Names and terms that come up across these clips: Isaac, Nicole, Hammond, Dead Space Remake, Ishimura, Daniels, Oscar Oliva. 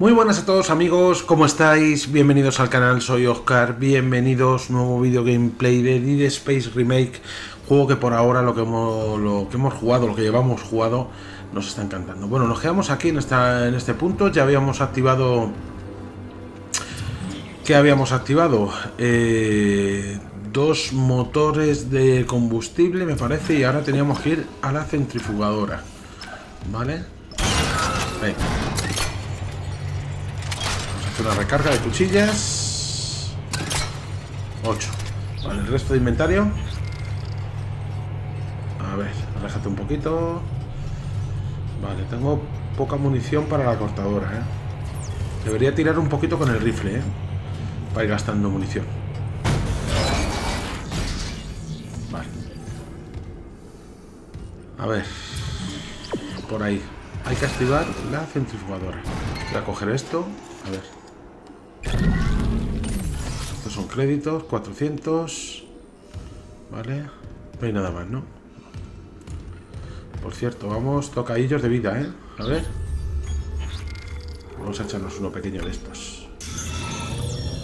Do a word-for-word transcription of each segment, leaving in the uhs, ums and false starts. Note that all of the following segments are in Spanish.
Muy buenas a todos amigos, ¿cómo estáis? Bienvenidos al canal, soy Oscar, bienvenidos, nuevo video gameplay de Dead Space Remake, juego que por ahora lo que hemos, lo que hemos jugado, lo que llevamos jugado, nos está encantando. Bueno, nos quedamos aquí en, esta, en este punto, ya habíamos activado... ¿Qué habíamos activado? Eh, dos motores de combustible, me parece, y ahora teníamos que ir a la centrifugadora, ¿vale? Venga. Una recarga de cuchillas. ocho. Vale, el resto de inventario. A ver, aléjate un poquito. Vale, tengo poca munición para la cortadora, ¿eh? Debería tirar un poquito con el rifle, ¿eh? Para ir gastando munición. Vale. A ver. Por ahí. Hay que activar la centrifugadora. Voy a coger esto. A ver. Estos son créditos, cuatrocientos. Vale. No hay nada más, ¿no? Por cierto, vamos tocadillos de vida, ¿eh? A ver. Vamos a echarnos uno pequeño de estos.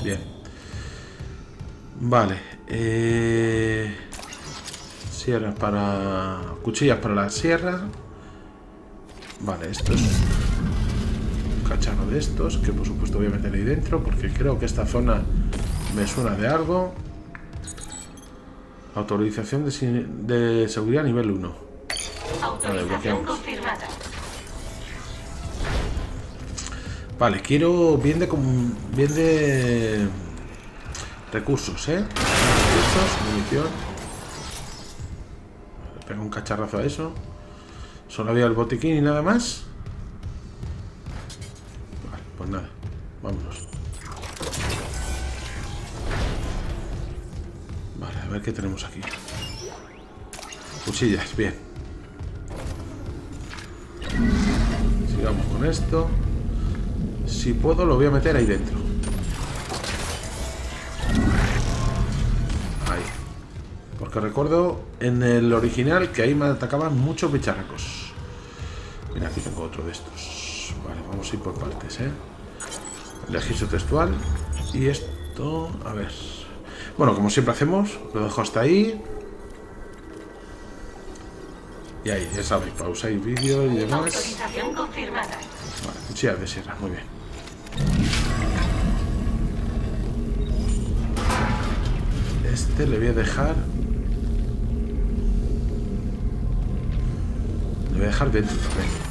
Bien. Vale. Eh... Sierras para... Cuchillas para la sierra. Vale, esto es... cacharro de estos, que por supuesto voy a meter ahí dentro porque creo que esta zona me suena de algo. Autorización de, de seguridad nivel uno. Autorización confirmada. Vale, quiero bien de, bien de recursos, ¿eh? Recursos, munición. Pego un cacharrazo a eso. Solo había el botiquín y nada más. Pues nada, vámonos. Vale, a ver qué tenemos aquí. Cuchillas, bien. Sigamos con esto. Si puedo, lo voy a meter ahí dentro. Ahí. Porque recuerdo en el original que ahí me atacaban muchos bicharracos. Mira, aquí tengo otro de estos. Vale, vamos a ir por partes, ¿eh? Registro textual. Y esto... A ver... Bueno, como siempre hacemos, lo dejo hasta ahí. Y ahí, ya sabéis, pausáis vídeo y demás. Autorización confirmada. Vale, cuchillas de sierra, muy bien. Este le voy a dejar... Le voy a dejar dentro también.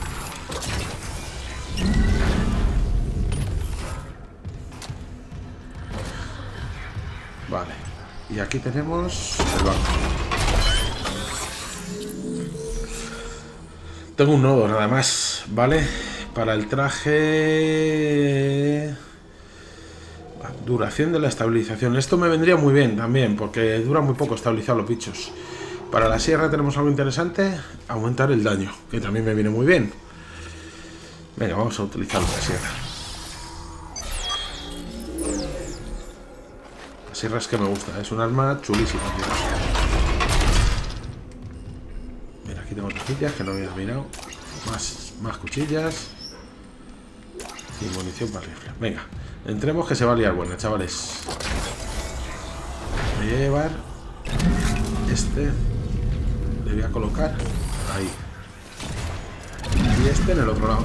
Vale, y aquí tenemos el banco. Tengo un nodo nada más, ¿vale? Para el traje... Duración de la estabilización. Esto me vendría muy bien también, porque dura muy poco estabilizar los bichos. Para la sierra tenemos algo interesante, aumentar el daño, que también me viene muy bien. Venga, vamos a utilizar la sierra. La sierra es que me gusta, ¿eh? Es un arma chulísima, tío. Mira, aquí tengo cuchillas que no había mirado. Más, más cuchillas. Y munición para rifle. Venga, entremos que se va a liar buena, chavales. Me voy a llevar este. Le voy a colocar ahí. Y este en el otro lado.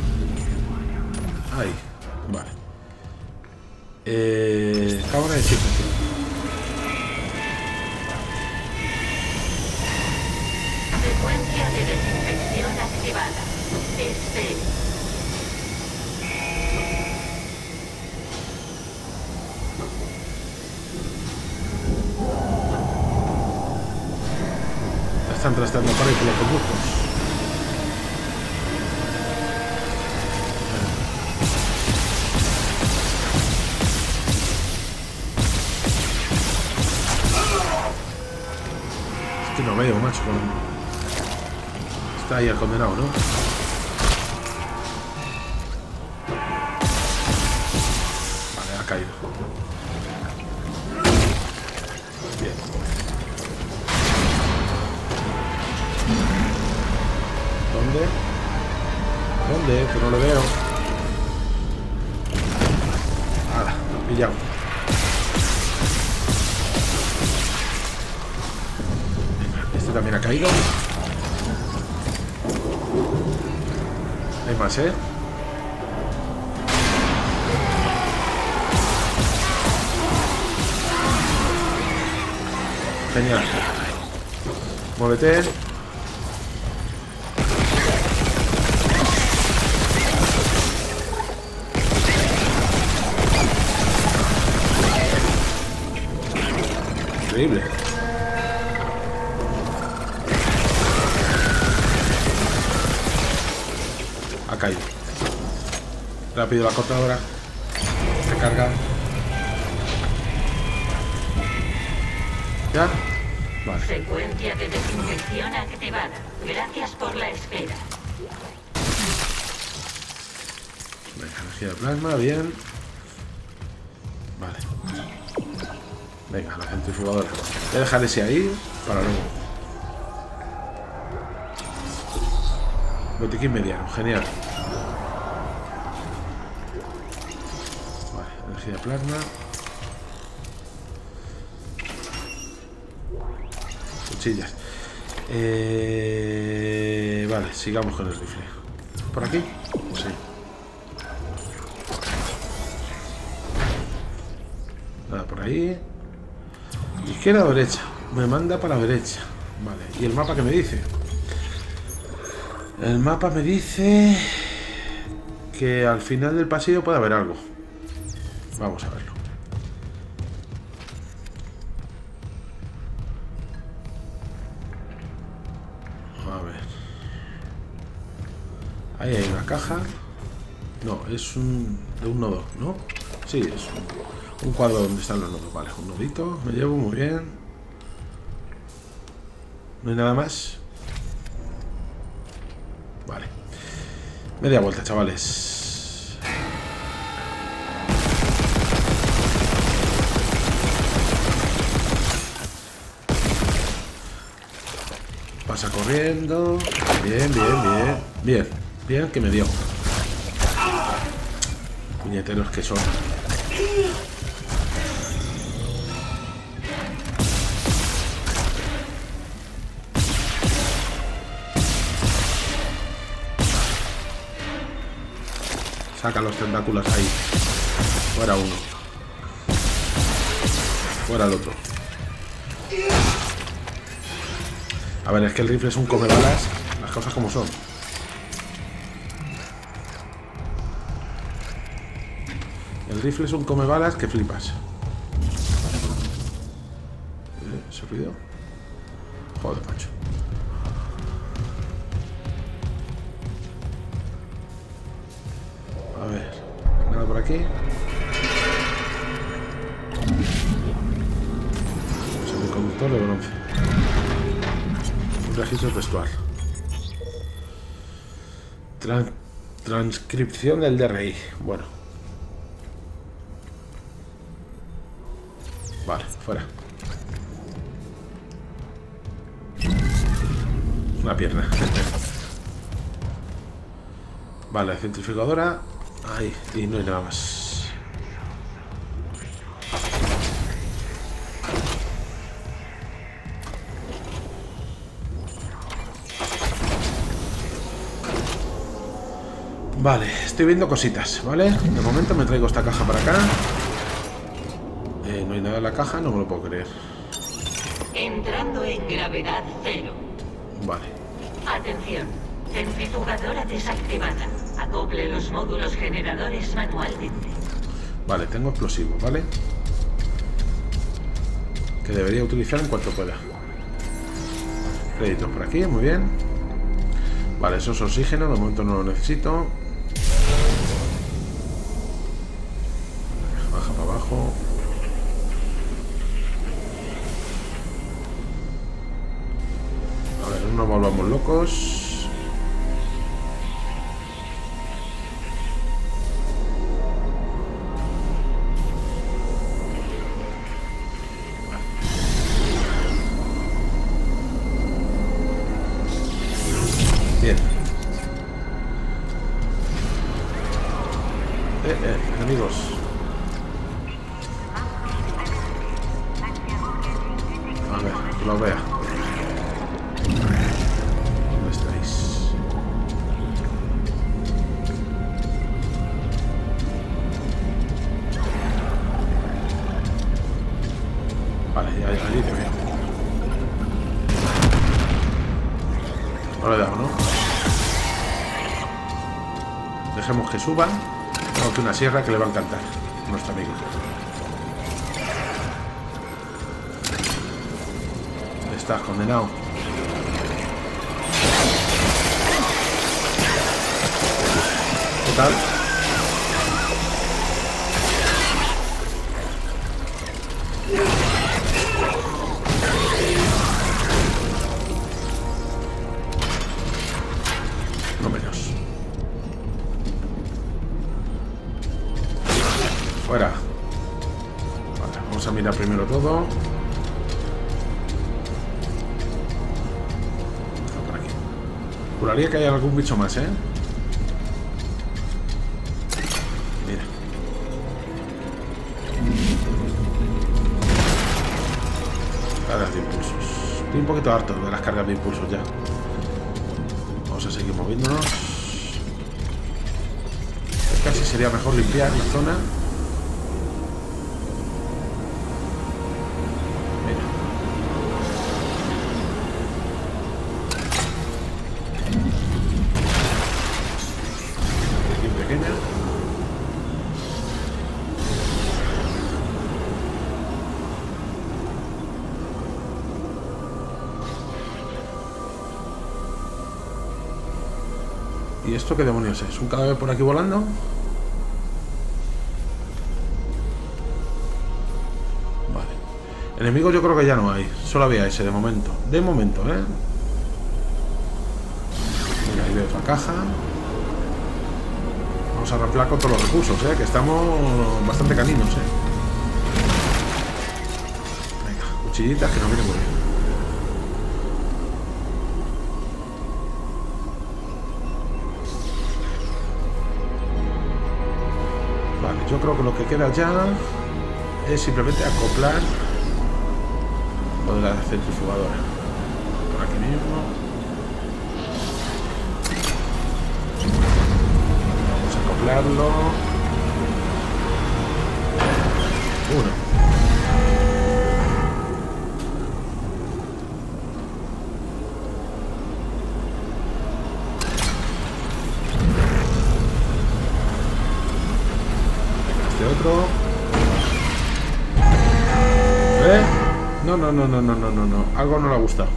Ahí, vale. Eh, cámara de siete. Secuencia de desinfección activada. Este. La están trastando para ir con los conductos. No veo, macho. Está ahí el condenado, ¿no? Vale, ha caído. Bien. ¿Dónde? ¿Dónde? Que no lo veo. Pillado. Este también ha caído. Hay más, ¿eh? Genial. Muévete. Increíble. Ha caído. Rápido la cortadora. Recarga. ¿Ya? Vale. Secuencia de desinfección activada. Gracias por la espera. Venga, energía de plasma, bien. Vale. Venga, la centrifugadora. Voy a dejar ese ahí para luego. Botiquín mediano, genial. Vale, energía de plasma. Sillas. Eh, vale, sigamos con el rifle. ¿Por aquí? Sí. Nada, por ahí. Izquierda o derecha. Me manda para la derecha. Vale. ¿Y el mapa qué me dice? El mapa me dice que al final del pasillo puede haber algo. Vamos a verlo. Ahí hay una caja. No, es un... de un nodo, ¿no? Sí, es un, un cuadro donde están los nodos. Vale, un nodito, me llevo muy bien. No hay nada más. Vale. Media vuelta, chavales. Pasa corriendo. Bien, bien, bien. Bien. Bien, que me dio. Puñeteros que son. Saca los tentáculos ahí. Fuera uno. Fuera el otro. A ver, es que el rifle es un comebalas. Las cosas como son. El rifle es un comebalas que flipas. ¿Se olvidó? Joder, macho. A ver, nada por aquí. El conductor de bronce. Un registro textual. Trans transcripción del D R I. Bueno. Vale, fuera. Una pierna. Vale, centrifugadora. Ahí, y no hay nada más. Vale, estoy viendo cositas, ¿vale? De momento me traigo esta caja para acá. No hay nada en la caja, no me lo puedo creer. Entrando en gravedad cero. Vale. Atención, centrifugadora desactivada. Acople los módulos generadores manualmente. Vale, tengo explosivos, ¿vale? Que debería utilizar en cuanto pueda. Créditos por aquí, muy bien. Vale, eso es oxígeno, de momento no lo necesito. Baja para abajo. No volvamos locos. Bien. Eh, eh, amigos. No le he dado, ¿no? Dejemos que suban. Tengo que una sierra que le va a encantar a nuestro amigo. Estás condenado. ¿Qué tal? No menos. Fuera. Vale, vamos a mirar primero todo. Juraría que hay algún bicho más, ¿eh? Mira. Cargas de impulsos. Estoy un poquito harto de las cargas de impulsos ya. Vamos a seguir moviéndonos. Casi sería mejor limpiar la zona. ¿Y esto qué demonios es? ¿Un cadáver por aquí volando? Vale. Enemigos yo creo que ya no hay. Solo había ese de momento. De momento, ¿eh? Mira, ahí veo otra caja. Vamos a ramplar con todos los recursos, ¿eh? Que estamos bastante caninos, ¿eh? Venga, cuchillitas que no vienen muy bien. Yo creo que lo que queda ya es simplemente acoplar lo de la centrifugadora. Por aquí mismo. Vamos a acoplarlo. Uno. Otro. ¿Eh? No, no, no, no, no, no, no, no. Algo no le ha gustado.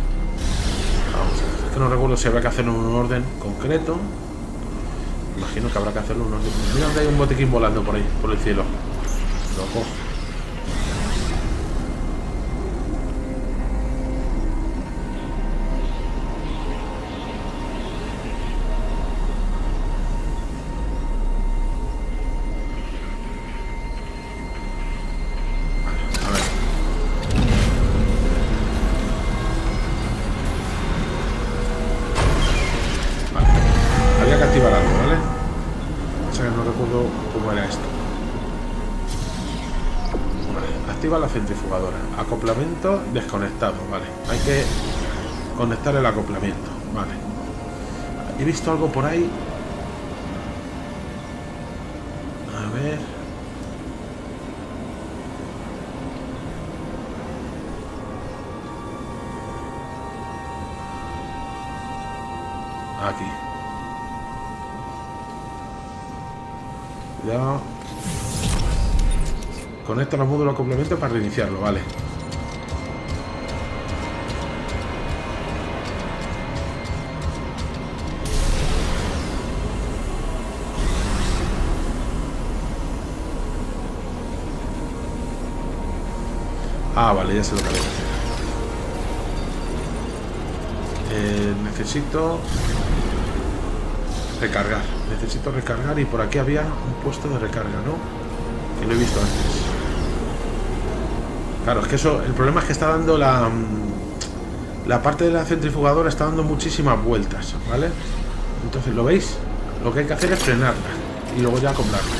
Vamos a ver. Es que no recuerdo si habrá que hacerlo en un orden concreto. Imagino que habrá que hacerlo en un orden. Mira, hay un botiquín volando por ahí, por el cielo. Lo cojo. La centrifugadora, acoplamiento desconectado, vale, hay que conectar el acoplamiento, vale. He visto algo por ahí, a ver, aquí, cuidado. Conecta los módulos complemento para reiniciarlo, vale. Ah, vale, ya sé lo que debo hacer. Eh, necesito recargar. Necesito recargar y por aquí había un puesto de recarga, ¿no? Que lo he visto antes. Claro, es que eso, el problema es que está dando la, la parte de la centrifugadora está dando muchísimas vueltas, ¿vale? Entonces, ¿lo veis? Lo que hay que hacer es frenarla y luego ya acoplarla.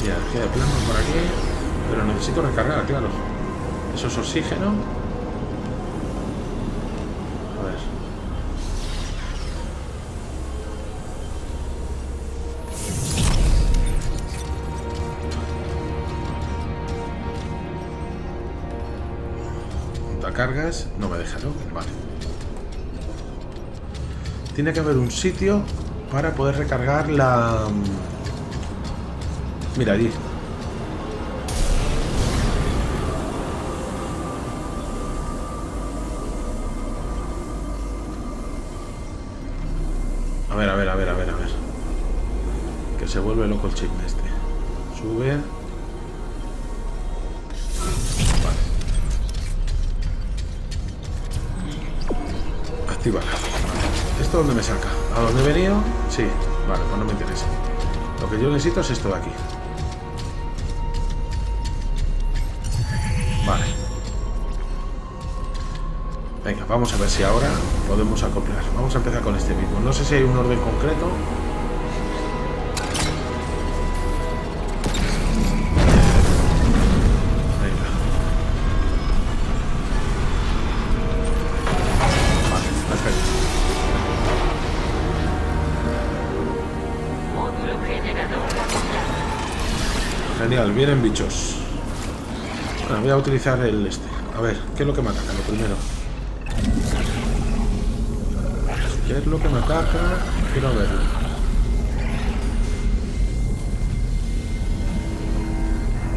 Y energía de plasma por aquí, pero necesito recargar, claro. Eso es oxígeno. A ver. Cargas, no me deja, ¿no? Vale. Tiene que haber un sitio para poder recargar la... Mira, allí. A ver, a ver, a ver, a ver, a ver. Que se vuelve loco el chisme este. Sube. Vale. Activa. ¿Esto dónde me saca? ¿A dónde he venido? Sí. Vale, pues no me interesa. Lo que yo necesito es esto de aquí. Vale. Venga, vamos a ver si ahora podemos acoplar. Vamos a empezar con este mismo. No sé si hay un orden concreto. Vienen bichos. Bueno, voy a utilizar el este. A ver, ¿qué es lo que me ataca? Lo primero. ¿Qué es lo que me ataca? Quiero verlo.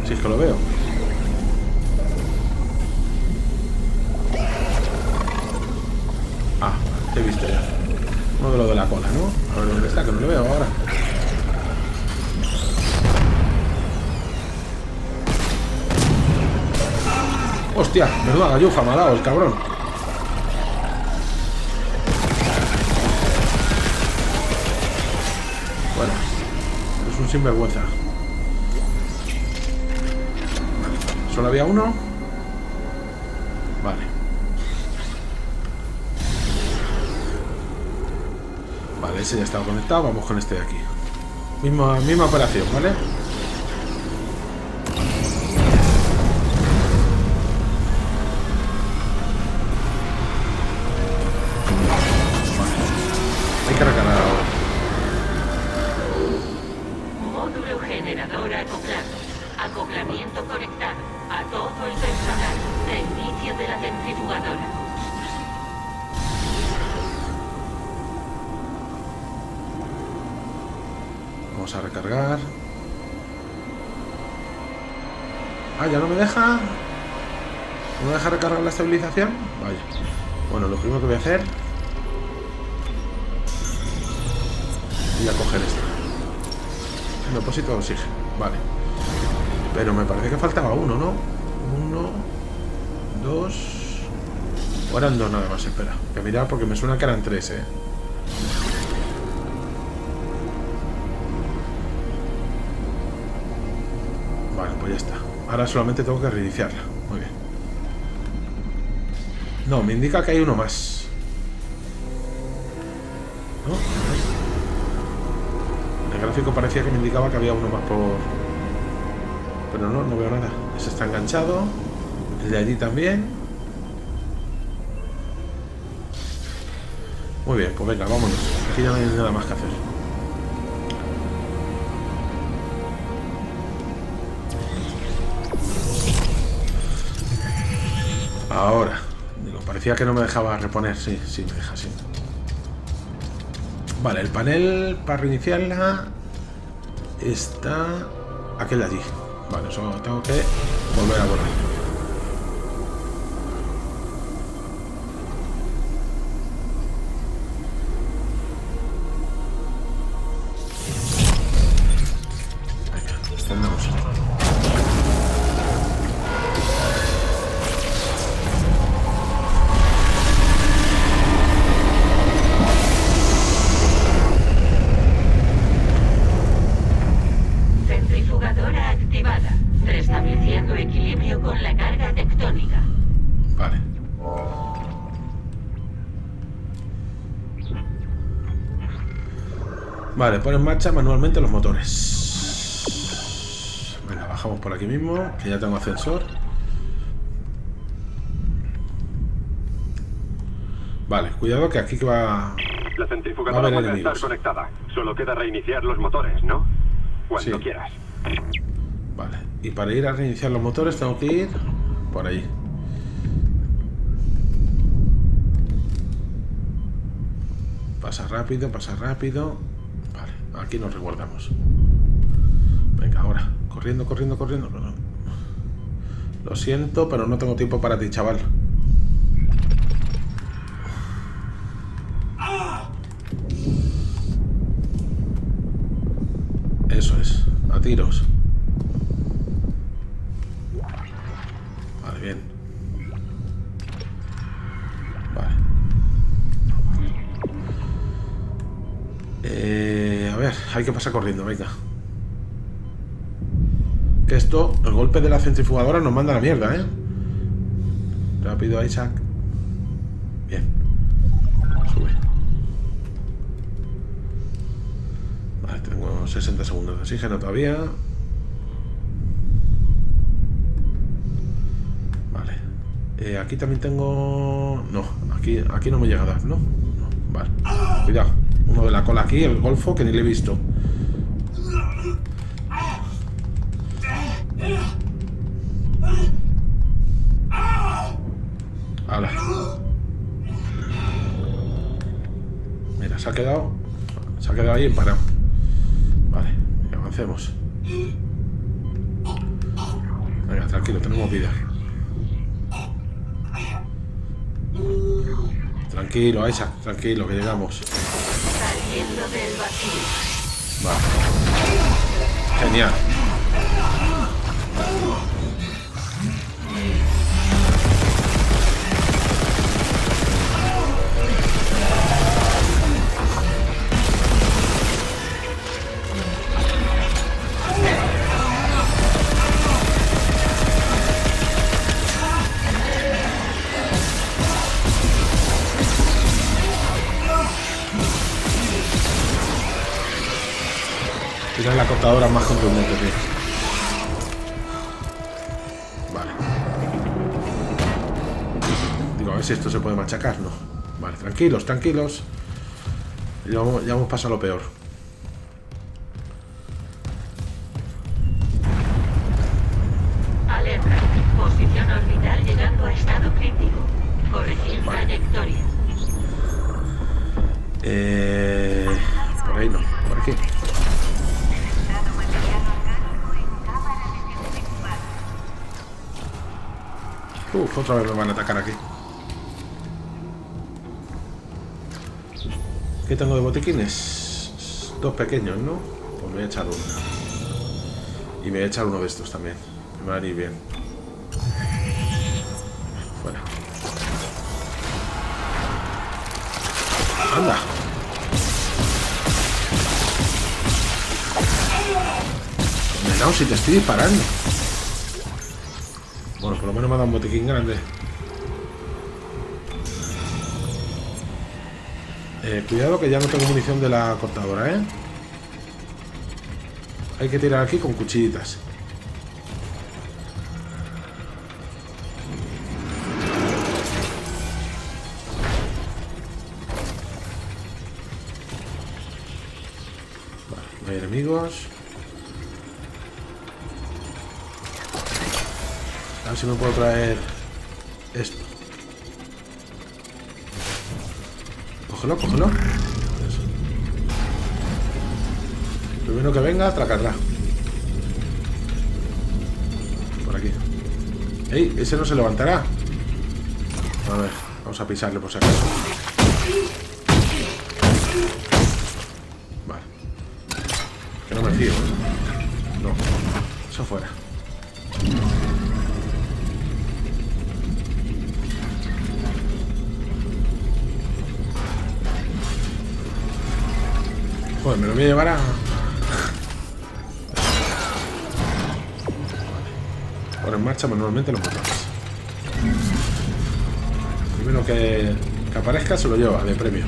Si es que lo veo. Ah, te he visto ya. Uno de lo de la cola, ¿no? A ver, ¿dónde está? Que no lo veo ahora. Hostia, menuda gallufa me ha dado el cabrón. Bueno, es un sinvergüenza. Vale, solo había uno. Vale. Vale, ese ya estaba conectado. Vamos con este de aquí. Misma, misma operación, ¿vale? Estabilización, vaya. Bueno, lo primero que voy a hacer, voy a coger esto. El depósito de oxígeno, vale. Pero me parece que faltaba uno, ¿no? Uno, dos. O eran dos nada más, espera. Que miraba porque me suena que eran tres, ¿eh? Vale, pues ya está. Ahora solamente tengo que reiniciarla. Muy bien. No, me indica que hay uno más. ¿No? El gráfico parecía que me indicaba que había uno más por... Pero no, no veo nada. Ese está enganchado. El de allí también. Muy bien, pues venga, vámonos. Aquí ya no hay nada más que hacer. Ahora. Parecía que no me dejaba reponer, sí, sí, me deja, sí. Vale, el panel para reiniciarla está aquel de allí. Vale, eso tengo que volver a volar. Venga, extendemos. Vale, pon en marcha manualmente los motores. Venga, bajamos por aquí mismo, que ya tengo ascensor. Vale, cuidado que aquí que va... La centrifugadora puede estar conectada. Solo queda reiniciar los motores, ¿no? Cuando sí quieras. Vale, y para ir a reiniciar los motores tengo que ir por ahí. Pasa rápido, pasa rápido. Vale, aquí nos resguardamos. Venga, ahora. Corriendo, corriendo, corriendo. Lo siento, pero no tengo tiempo para ti, chaval. Eso es, a tiros. Vale, bien. Vale. Eh, a ver, hay que pasar corriendo, venga. Que esto, el golpe de la centrifugadora nos manda a la mierda, ¿eh? Rápido, Isaac. Bien. Sube. Vale, tengo sesenta segundos de oxígeno todavía. Vale. Eh, aquí también tengo... No, aquí, aquí no me llega a dar, ¿no? No, vale. Cuidado. Uno de la cola aquí, el golfo, que ni le he visto. Ahora. Mira, se ha quedado. Se ha quedado ahí parado. Vale, avancemos. Venga, tranquilo, tenemos vida. Tranquilo, Isaac, tranquilo, que llegamos. Saliendo del vacío. Vale. Genial. Tirar la cortadora más contundente, tío. Si esto se puede machacar, no. Vale, tranquilos, tranquilos. Ya vamos, ya hemos pasado lo peor. Alerta. Posición orbital llegando a estado crítico. Corregir trayectoria. Eh, por ahí no, por aquí. Uf, otra vez me van a atacar aquí. ¿Qué tengo de botiquines? Dos pequeños, ¿no? Pues me voy a echar uno. Y me voy a echar uno de estos también. Me va a ir bien. Fuera. ¡Anda! No, si te estoy disparando. Bueno, por lo menos me ha dado un botiquín grande. Eh, cuidado que ya no tengo munición de la cortadora, ¿eh? Hay que tirar aquí con cuchillitas. Vale, no hay enemigos. A ver si me puedo traer esto. Cógelo, cógelo. Eso. Primero que venga, atracarla. Por aquí. ¡Ey! Ese no se levantará. A ver, vamos a pisarle por si acaso. Vale. Que no me fío. No. Eso fuera. Joder, me lo voy a llevar a... Ahora en marcha manualmente lo matamos. Primero que, que aparezca se lo lleva de premio.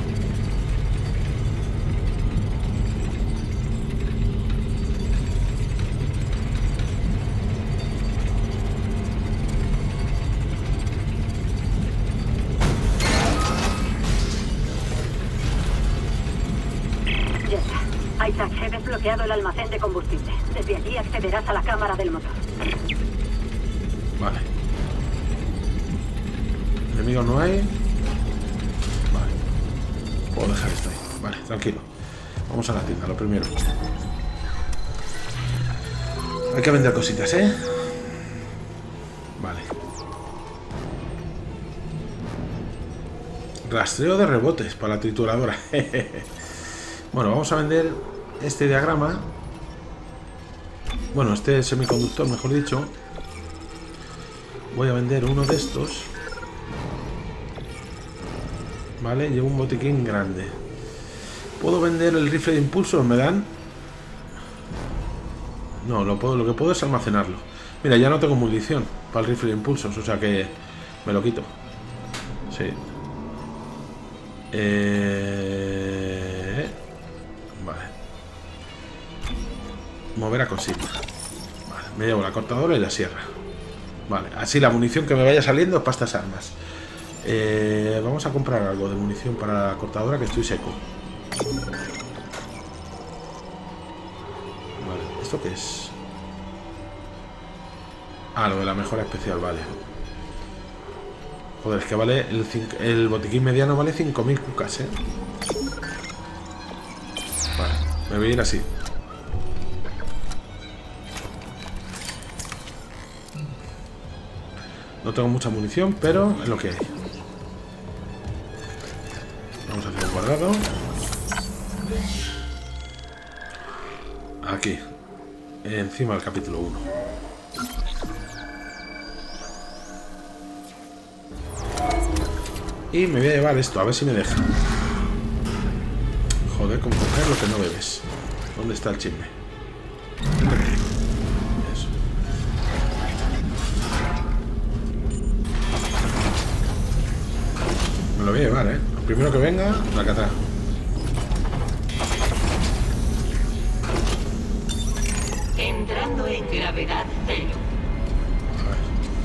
El almacén de combustible. Desde allí accederás a la cámara del motor. Vale. Enemigos no hay. Vale. Puedo dejar esto ahí. tranquilo. Vamos a la tienda, lo primero. Hay que vender cositas, ¿eh? Vale. Rastreo de rebotes para la trituradora. Bueno, vamos a vender este diagrama. Bueno, este semiconductor, mejor dicho. Voy a vender uno de estos. Vale, llevo un botiquín grande. ¿Puedo vender el rifle de impulso? ¿Me dan? No, lo, puedo, lo que puedo es almacenarlo. Mira, ya no tengo munición para el rifle de impulsos, o sea que me lo quito. Sí. Eh... Vale. Mover a cosita. Vale, me llevo la cortadora y la sierra. Vale, así la munición que me vaya saliendo es para estas armas. Eh, vamos a comprar algo de munición para la cortadora, que estoy seco. Vale, ¿esto qué es? Ah, lo de la mejora especial, vale. Joder, es que vale el, el botiquín mediano vale cinco mil cucas, eh. Vale, me voy a ir así. No tengo mucha munición, pero es lo que hay. Vamos a hacer un cuadrado. Aquí. Encima del capítulo uno. Y me voy a llevar esto, a ver si me deja. Joder, con coger lo que no bebes. ¿Dónde está el chisme? Eso. Me lo voy a llevar, ¿eh? Lo primero que venga, la cata. Entrando en gravedad cero. A ver,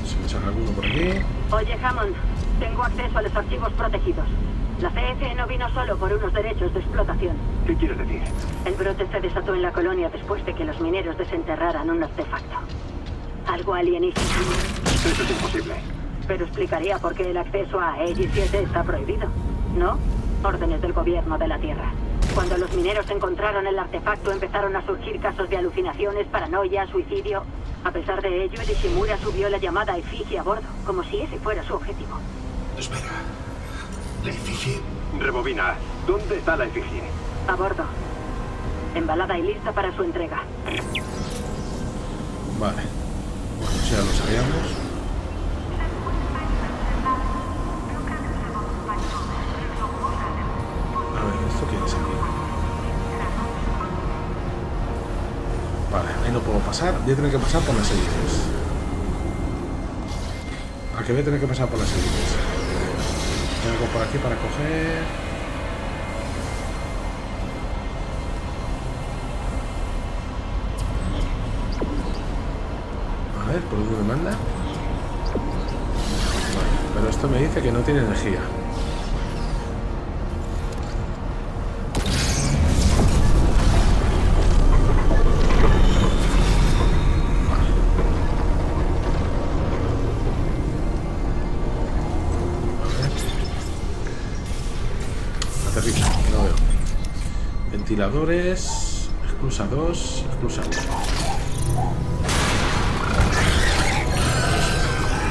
si me echan alguno por aquí. Oye, Hammond. Tengo acceso a los archivos protegidos. La C F no vino solo por unos derechos de explotación. ¿Qué quieres decir? El brote se desató en la colonia después de que los mineros desenterraran un artefacto. Algo alienígena. Eso es imposible. Pero explicaría por qué el acceso a E G siete está prohibido, ¿no? Órdenes del gobierno de la Tierra. Cuando los mineros encontraron el artefacto empezaron a surgir casos de alucinaciones, paranoia, suicidio. A pesar de ello, el Ishimura subió la llamada efigie a bordo, como si ese fuera su objetivo. Espera. ¿La efigie? Rebobina. ¿Dónde está la efigie? A bordo. Embalada y lista para su entrega. Vale. Bueno, ya lo sabíamos. A ver, ¿esto qué es aquí? Vale, ahí no puedo pasar. Voy a tener que pasar por las hélices. A que voy a tener que pasar por las hélices. Algo por aquí para coger. A ver, ¿por dónde me manda? Vale, pero esto me dice que no tiene energía. Ventiladores, exclusa dos, exclusa uno.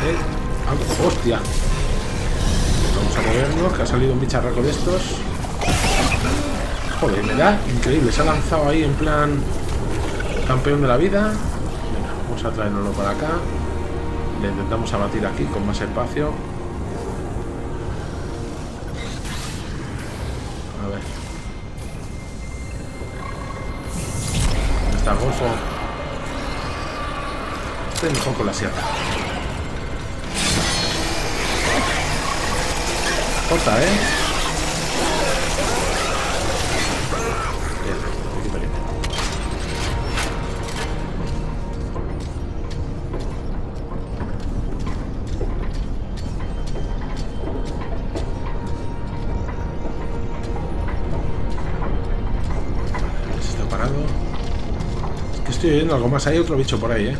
Eh, ah, ¡hostia! Vamos a movernos, que ha salido un bicharraco de estos. Joder, me da increíble. Se ha lanzado ahí en plan campeón de la vida. Venga, vamos a traernoslo para acá. Le intentamos abatir aquí con más espacio. A ver. Al golfo. Estoy mejor con la sierra. Corta, ¿eh? Bien, aquí, aquí. Se está parado. Estoy oyendo algo más, hay otro bicho por ahí, eh.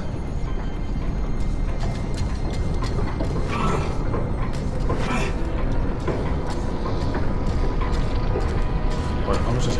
Bueno, vamos a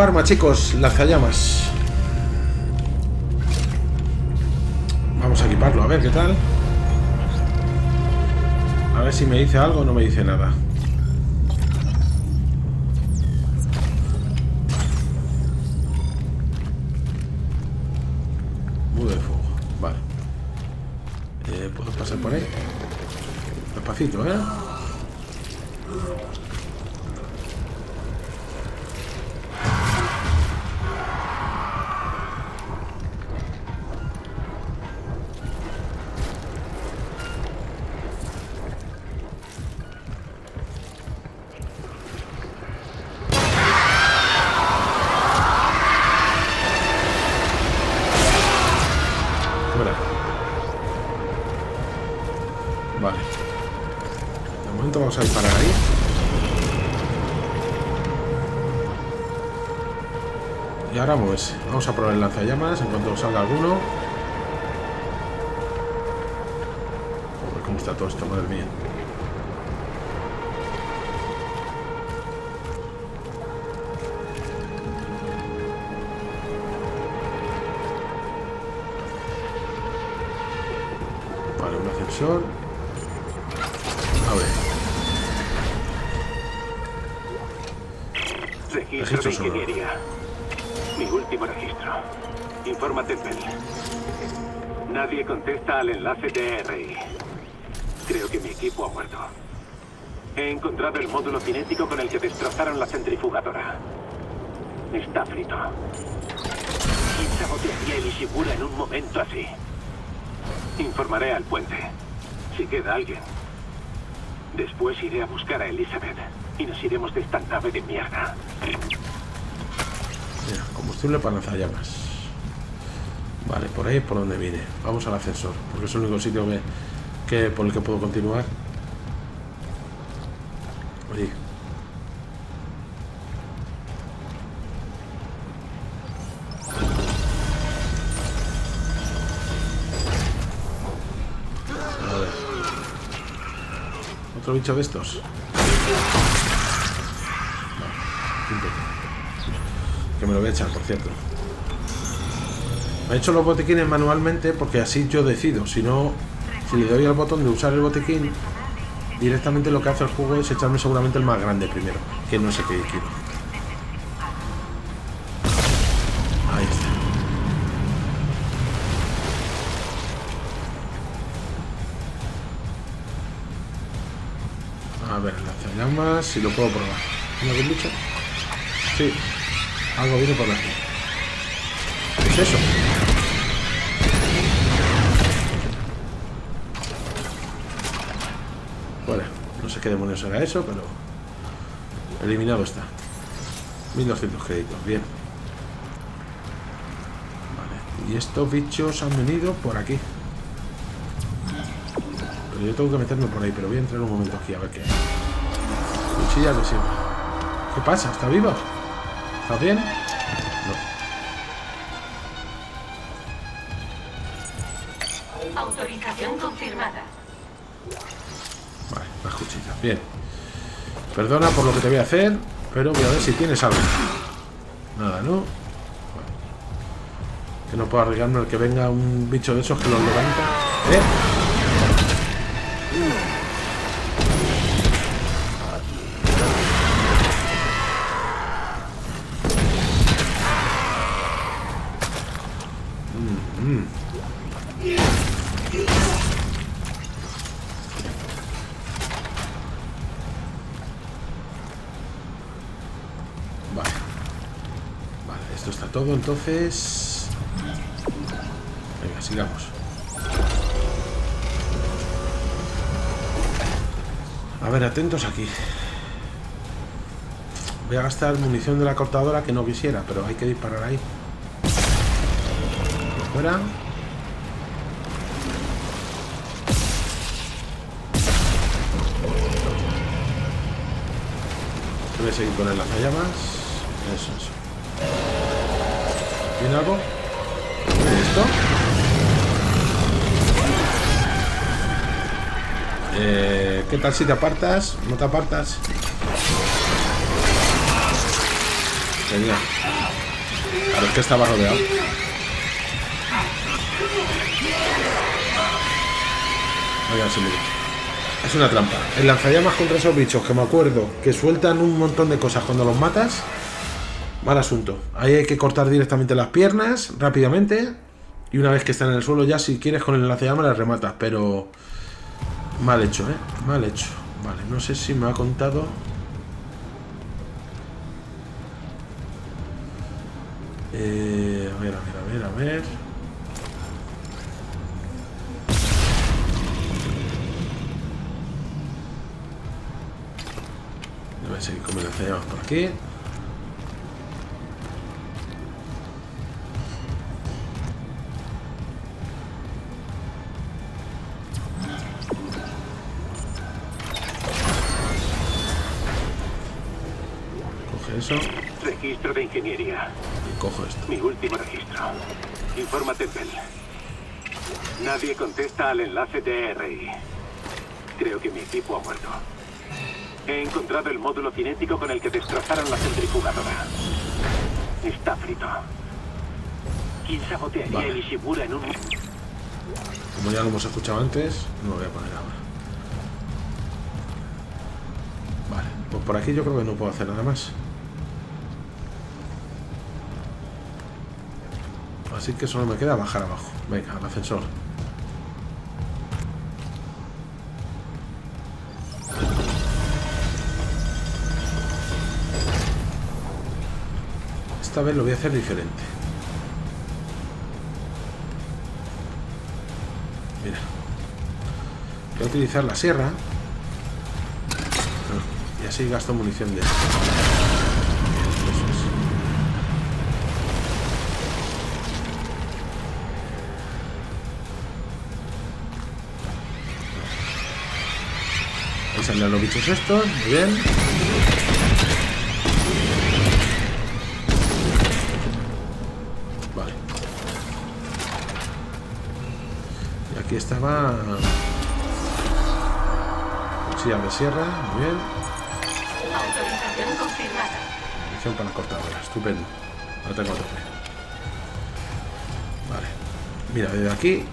nueva arma, chicos, lanzallamas. Vamos a equiparlo, a ver qué tal. A ver si me dice algo o no me dice nada. Mudo de fuego, vale. Eh, ¿Puedo pasar por ahí? Despacito, ¿eh? Pues vamos a probar el lanzallamas en cuanto salga alguno. Joder, cómo está todo esto, madre mía. Vale, un ascensor. A ver. Registro sonoro. Mi último registro. Infórmate en Penny. Nadie contesta al enlace de R I. Creo que mi equipo ha muerto. He encontrado el módulo cinético con el que destrozaron la centrifugadora. Está frito. ¿Quién sabotearía el Ishimura en un momento así? Informaré al puente. Si queda alguien. Después iré a buscar a Elizabeth. Y nos iremos de esta nave de mierda. Combustible para lanzallamas. Vale, por ahí es por donde vine. Vamos al ascensor, porque es el único sitio que, que por el que puedo continuar. Oye. A ver. Otro bicho de estos. Que me lo voy a echar, por cierto. Me he hecho los botiquines manualmente porque así yo decido. Si no, si le doy al botón de usar el botiquín, directamente lo que hace el juego es echarme seguramente el más grande primero, que no sé qué quiero. Ahí está. A ver, lanzallamas, si lo puedo probar. ¿No lo he dicho? Sí. Algo viene por aquí. ¿Qué es eso? Bueno, no sé qué demonios era eso, pero... eliminado está. mil doscientos créditos, bien. Vale, y estos bichos han venido por aquí. Pero yo tengo que meterme por ahí, pero voy a entrar un momento aquí a ver qué hay. Cuchilla de siempre. ¿Qué pasa? ¿Está vivo? ¿Está bien? No. Autorización confirmada. Vale, las cuchillas. Bien. Perdona por lo que te voy a hacer, pero voy a ver si tienes algo. Nada, ¿no? Bueno. Que no puedo arriesgarme al que venga un bicho de esos que los levanta. ¿Eh? Entonces, venga, sigamos. A ver, atentos aquí. Voy a gastar munición de la cortadora que no quisiera, pero hay que disparar ahí. Fuera. Voy a seguir con el lanzallamas. Eso, eso. ¿Tiene algo? ¿Esto? Eh, ¿Qué tal si te apartas? ¿No te apartas? Genial. A ver, que estaba rodeado. Oigan, sí, mira. Es una trampa. El lanzallamas contra esos bichos, que me acuerdo, que sueltan un montón de cosas cuando los matas. Mal asunto. Ahí hay que cortar directamente las piernas, rápidamente. Y una vez que están en el suelo, ya si quieres con el lanzallamas las rematas, pero... Mal hecho, ¿eh? Mal hecho. Vale, no sé si me ha contado... Eh, a ver, a ver, a ver, a ver... Voy a seguir comiendo cereales por aquí. Coge eso. Registro de ingeniería. Y cojo esto. Mi último registro. Infórmate, Bell. Nadie contesta al enlace de R I. Creo que mi equipo ha muerto. He encontrado el módulo cinético con el que destrozaron la centrifugadora. Está frito. ¿Quién sabotearía vale. el Ishimura en un... Como ya lo hemos escuchado antes, no lo voy a poner ahora. Vale, pues por aquí yo creo que no puedo hacer nada más. Así que solo me queda bajar abajo. Venga, al ascensor. Esta vez lo voy a hacer diferente. Mira. Voy a utilizar la sierra. Y así gasto munición de... Eso es. Ahí salen los bichos estos. Muy bien. Aquí estaba cuchilla de sierra, muy bien. Autorización confirmada. Munición para cortadora, estupendo. Ahora tengo otro. Vale. Mira, desde aquí.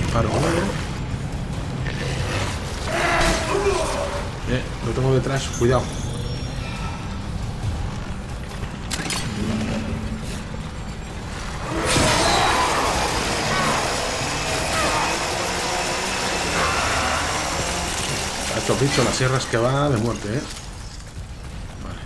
Disparo uno. Eh, lo tengo detrás, cuidado. Estos bichos, las sierras que va de muerte, ¿eh? Vale.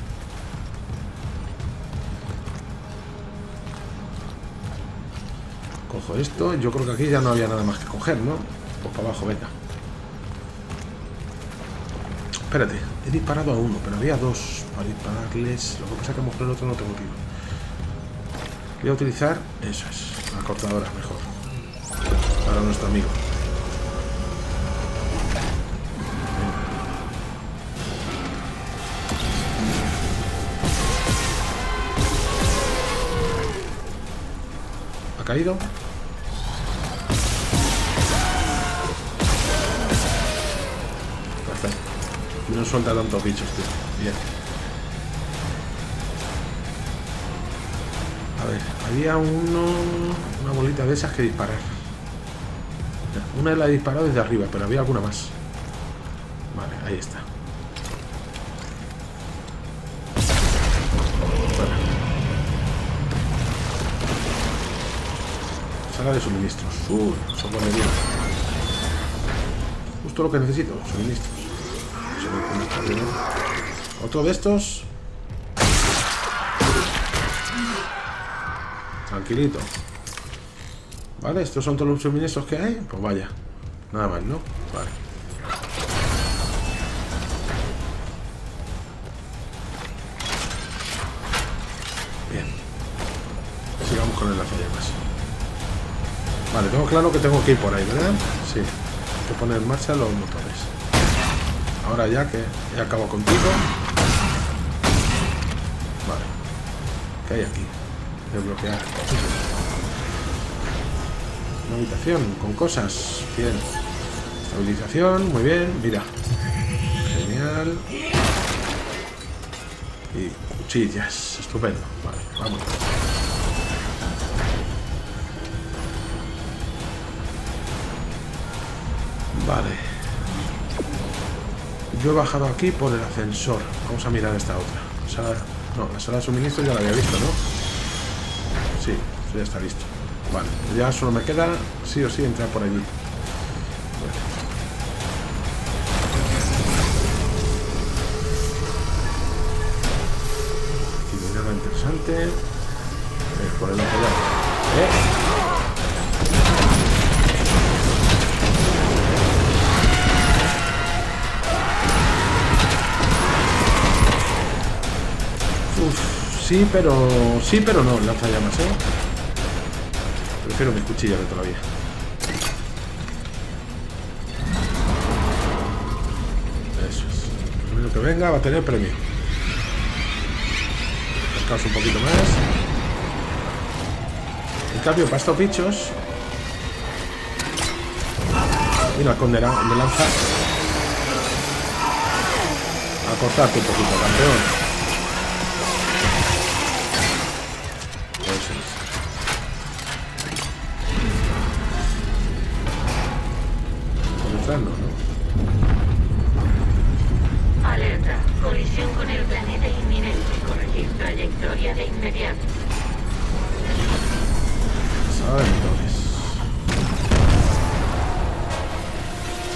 Cojo esto. Yo creo que aquí ya no había nada más que coger, ¿no? Pues para abajo, venga. Espérate. He disparado a uno, pero había dos para dispararles. Lo que pasa es que a lo mejor el otro no tengo tiro. Voy a utilizar... Eso es. La cortadora, mejor. Para nuestro amigo. Caído. Perfecto. No suelta tantos bichos, tío. Bien. A ver, había uno... Una bolita de esas que disparar. Una la he disparado desde arriba, pero había alguna más. Vale, ahí está. Sala de suministros. Uh, son buenos días. Justo lo que necesito, suministros. Otro de estos. Tranquilito. Vale, estos son todos los suministros que hay. Pues vaya. Nada más, ¿no? Vale. Bien. Sigamos con el lanzallamas. Vale, tengo claro que tengo que ir por ahí, ¿verdad? Sí. Hay que poner en marcha los motores. Ahora ya que he acabado contigo. Vale. ¿Qué hay aquí? Desbloquear. Una habitación con cosas. Bien. Estabilización, muy bien. Mira. Genial. Y cuchillas, estupendo. Vale, vamos. Vale. Yo he bajado aquí por el ascensor. Vamos a mirar esta otra. La sala, no, la sala de suministro ya la había visto, ¿no? Sí, ya está listo. Vale, ya solo me queda sí o sí entrar por allí. Vale. Interesante. Eh, por el otro lado. ¿Eh? Uf, sí, pero. Sí, pero no, lanzallamas, ¿eh? Prefiero mis cuchillas de todavía. Eso es. El primero que venga va a tener premio. Un poquito más. En cambio, para estos bichos. Mira, con de, la, de lanza. A cortarte un poquito, campeón. Eso es. Por detrás no, ¿no? Alerta. Colisión con el planeta inminente. Corregir trayectoria de inmediato. A ver, entonces.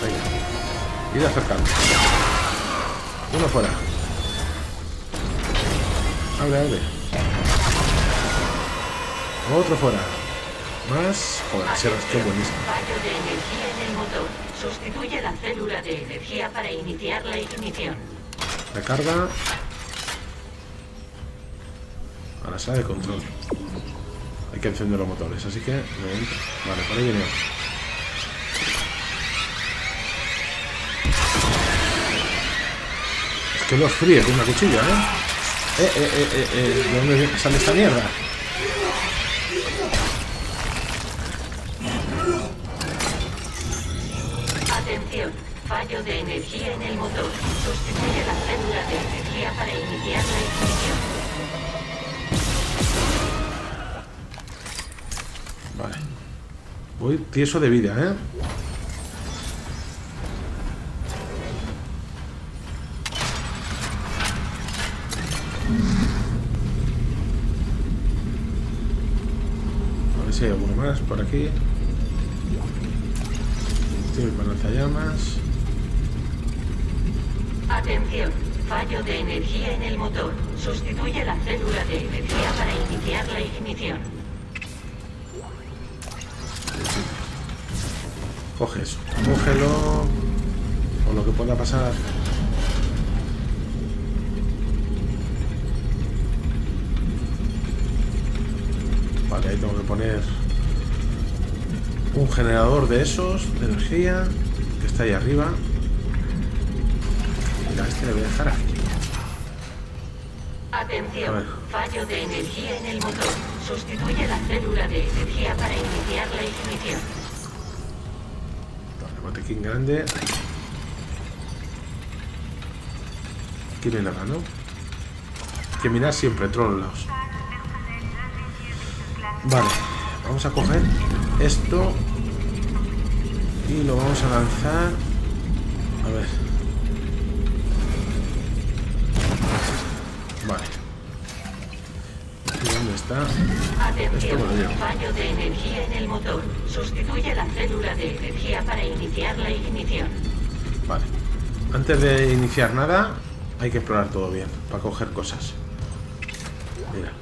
Venga. Ir acercando. Uno fuera. Abre, abre. Otro fuera. Más. Joder, se rascó buenísimo. Fallo de energía en el motor. Sustituye la célula de energía para iniciar la ignición. Recarga. A la sala de control. Hay que encender los motores, así que... Vale, por ahí viene. Es que los fríe con una cuchilla, ¿eh? Eh, eh, eh, eh, eh. ¿De dónde sale esta mierda? Atención, fallo de energía en el motor. Sustituye la célula de energía para iniciar la ignición. Vale. Voy tieso de vida, ¿eh? A ver si hay alguno más por aquí. Estoy con lanzallamas. Atención, fallo de energía en el motor. Sustituye la célula de energía para iniciar la ignición. Coge eso, cógelo o lo que pueda pasar. Vale, ahí tengo que poner un generador de esos, de energía, que está ahí arriba. Mira, este le voy a dejar aquí. Atención, fallo de energía en el motor. Sustituye la célula de energía para iniciar la ignición. Botequín grande. Aquí no hay nada, ¿no? Hay que mirar siempre, trolos. Vale, vamos a coger esto y lo vamos a lanzar. A ver. Vale. ¿Dónde está? Atención, fallo de energía en el motor. Sustituye la célula de energía para iniciar la ignición. Vale. Antes de iniciar nada, hay que explorar todo bien, para coger cosas. Mira.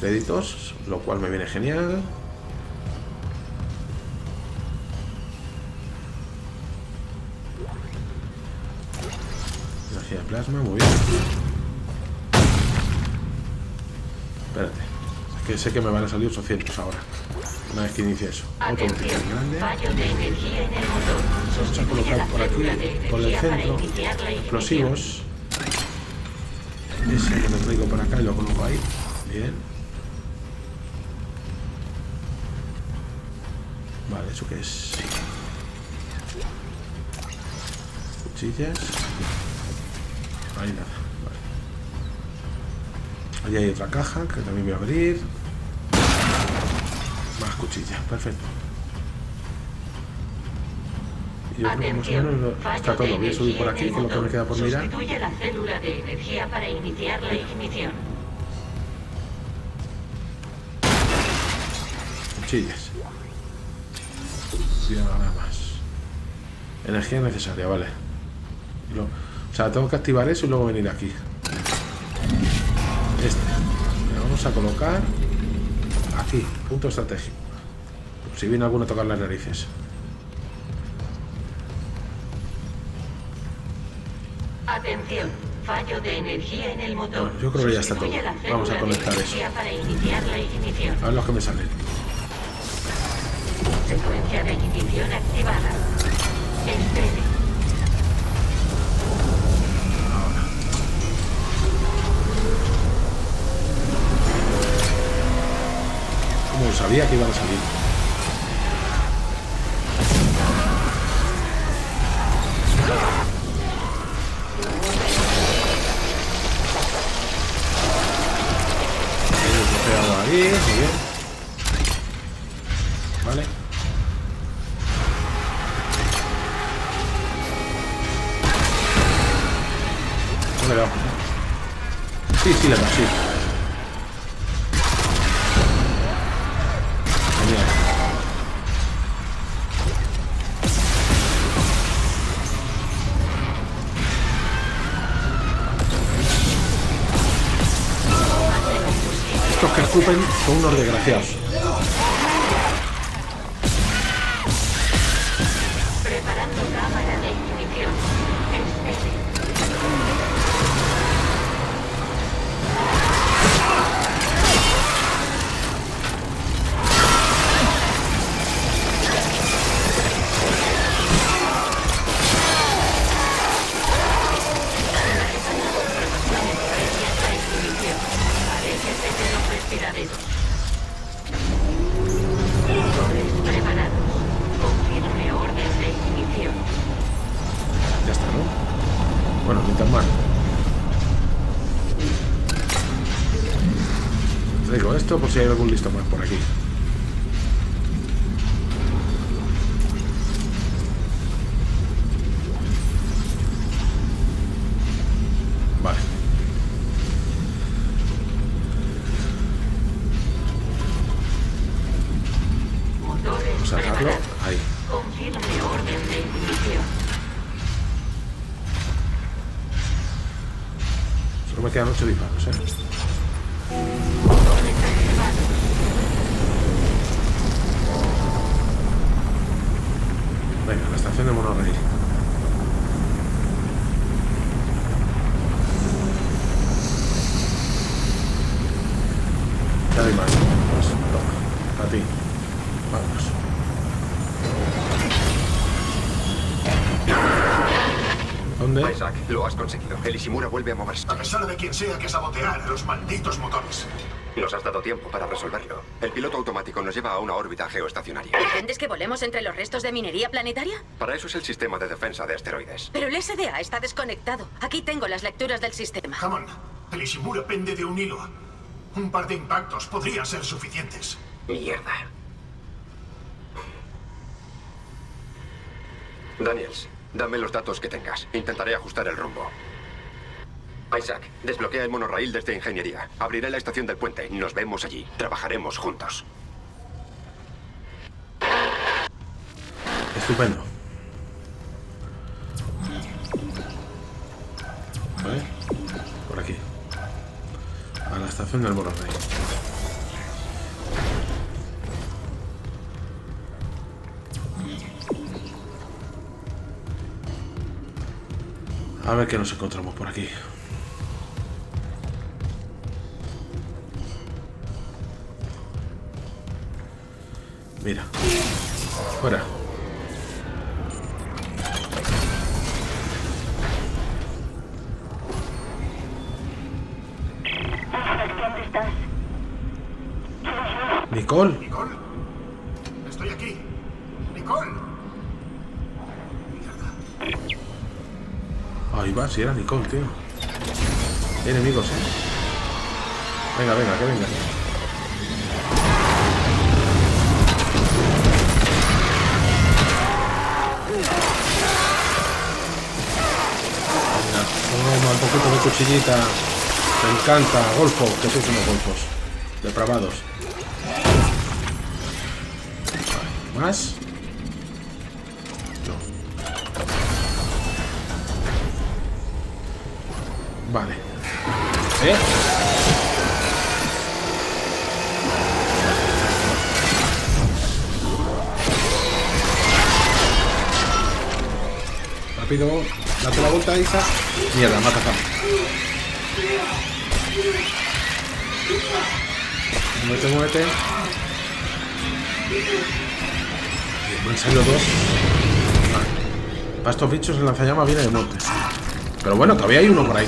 Créditos, lo cual me viene genial. Energía de plasma, muy bien. Espérate. Que sé que me van a salir ochocientos ahora. Una vez que inicie eso. Otro botín grande. Vamos a colocar por aquí, por el centro, explosivos. Ese que lo traigo para acá y lo coloco ahí. Bien. Vale, ¿eso qué es? Cuchillas. Ahí nada. Vale. Allí hay otra caja que también voy a abrir. Más cuchillas, perfecto. Yo creo que más o menos está todo. Voy a subir por aquí, que es lo que me queda por mirar. Sustituye la célula de energía para iniciar la ignición. Cuchillas. Nada más. Energía necesaria, vale. Lo, o sea, tengo que activar eso y luego venir aquí. Este. Lo vamos a colocar aquí, punto estratégico. Si viene alguno a tocar las narices. Atención, fallo de energía en el motor. Bueno, yo creo que ya está todo. Vamos a conectar eso. A ver los que me salen. Secuencia de ignición activada. Espere. Ahora. Como sabía que iban a salir. Hemos bloqueado ahí, muy bien. Vale. Sí, sí, la verdad, sí. Genial. Estos que escupen son unos desgraciados. Preparando cámara de ignición. Espere. Si hay algún listo más por aquí. Vale. Vamos a dejarlo ahí. Confirme orden de ignición. Solo me quedan ocho disparos, ¿eh? Isaac, lo has conseguido. El Ishimura vuelve a moverse. A pesar de quien sea que saboteara los malditos motores. Nos has dado tiempo para resolverlo. El piloto automático nos lleva a una órbita geoestacionaria. ¿Pretendes que volemos entre los restos de minería planetaria? Para eso es el sistema de defensa de asteroides. Pero el S D A está desconectado. Aquí tengo las lecturas del sistema. Hammond, el Ishimura pende de un hilo. Un par de impactos podrían ser suficientes. Mierda. Daniels. Dame los datos que tengas. Intentaré ajustar el rumbo. Isaac, desbloquea el monorraíl desde ingeniería. Abriré la estación del puente. Nos vemos allí. Trabajaremos juntos. Estupendo. Vale. Por aquí. A la estación del monorraíl. A ver qué nos encontramos por aquí. Mira. Fuera. ¿Dónde estás? Nicole. Nicole. Estoy aquí. Nicole. Mierda. Ahí va, si era Nicole, tío. Enemigos, eh. Venga, venga, que venga. Toma un poquito de cuchillita. Me encanta, golfo, que sois unos golfos depravados. ¿Más? No. Vale. ¿Eh? Rápido, date la vuelta, Isaac. Mierda, mata acá. Muévete, muévete. Me han salido dos. Vale. Para estos bichos el lanzallamas viene de muerte. Pero bueno, todavía hay uno por ahí.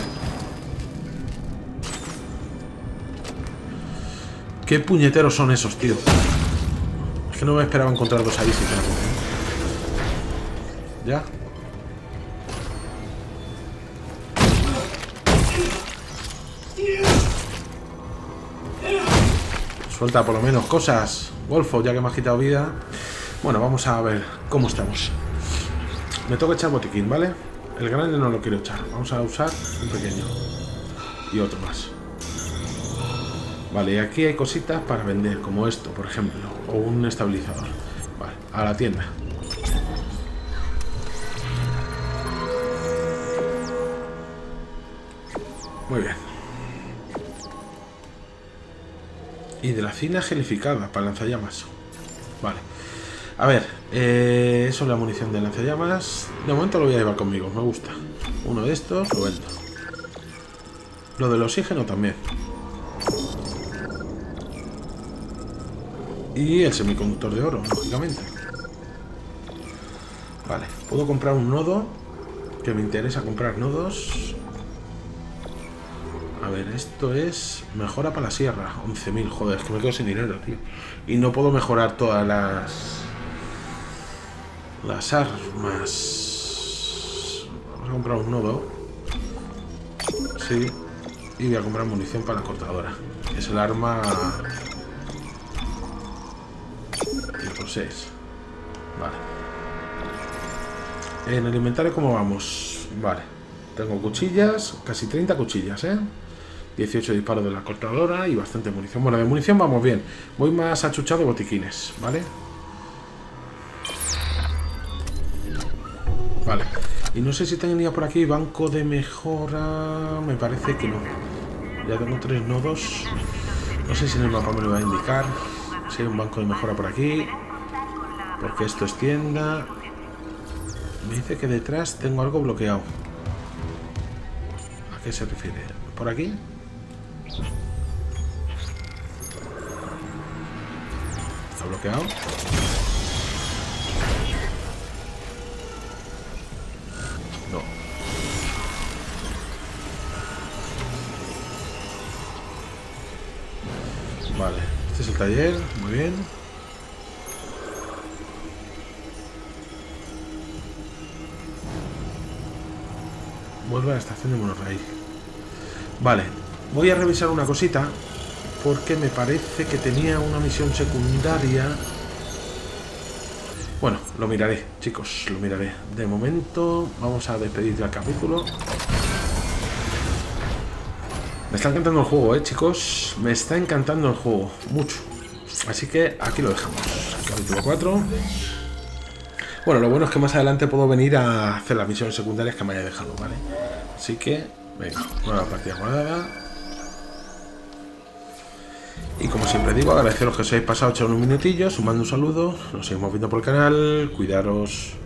¿Qué puñeteros son esos, tío? Es que no me esperaba encontrar dos ahí, sinceramente. Ya. Suelta por lo menos cosas, Golfo, ya que me has quitado vida. Bueno, vamos a ver cómo estamos. Me tengo que echar botiquín, ¿vale? El grande no lo quiero echar. Vamos a usar un pequeño. Y otro más. Vale, y aquí hay cositas para vender, como esto, por ejemplo. O un estabilizador. Vale, a la tienda. Muy bien. Y de la cina gelificada para lanzallamas. Vale. A ver, eh, eso es la munición de lanzallamas. De momento lo voy a llevar conmigo, me gusta. Uno de estos, lo vendo. Lo del oxígeno también. Y el semiconductor de oro, lógicamente. Vale, puedo comprar un nodo. Que me interesa comprar nodos. A ver, esto es mejora para la sierra. once mil, joder, es que me quedo sin dinero, tío. Y no puedo mejorar todas las... Las armas. Vamos a comprar un nodo. Sí. Y voy a comprar munición para la cortadora. Es el arma... tipo seis. Vale. En el inventario, ¿cómo vamos? Vale. Tengo cuchillas, casi treinta cuchillas, ¿eh? dieciocho disparos de la cortadora y bastante munición. Bueno, de munición vamos bien. Voy más achuchado de botiquines, ¿vale? Vale. Y no sé si tenía por aquí banco de mejora... Me parece que no. Ya tengo tres nodos. No sé si en el mapa me lo va a indicar. Si hay un banco de mejora por aquí. Porque esto es tienda. Me dice que detrás tengo algo bloqueado. ¿A qué se refiere? ¿Por aquí? ¿Está bloqueado? No. Vale, este es el taller, muy bien. Vuelve a la estación de monorraíl. Vale, voy a revisar una cosita porque me parece que tenía una misión secundaria. Bueno, lo miraré, chicos, lo miraré. De momento vamos a despedir del capítulo. Me está encantando el juego, eh, chicos. Me está encantando el juego, mucho. Así que aquí lo dejamos. Capítulo cuatro. Bueno, lo bueno es que más adelante puedo venir a hacer las misiones secundarias que me haya dejado, ¿vale? Así que, venga, nueva partida guardada. Y como siempre digo, agradeceros que os hayáis pasado echando un minutillo, sumando un saludo. Nos seguimos viendo por el canal, cuidaros.